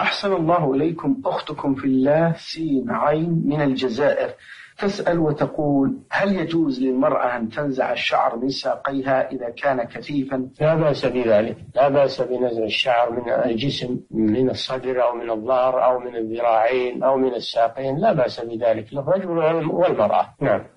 أحسن الله إليكم. أختكم في الله سين عين من الجزائر تسأل وتقول: هل يجوز للمرأة أن تنزع الشعر من ساقيها إذا كان كثيفا؟ لا بأس بذلك، لا بأس بنزع الشعر من الجسم، من الصدر أو من الظهر أو من الذراعين أو من الساقين، لا بأس بذلك للرجل والمرأة. نعم.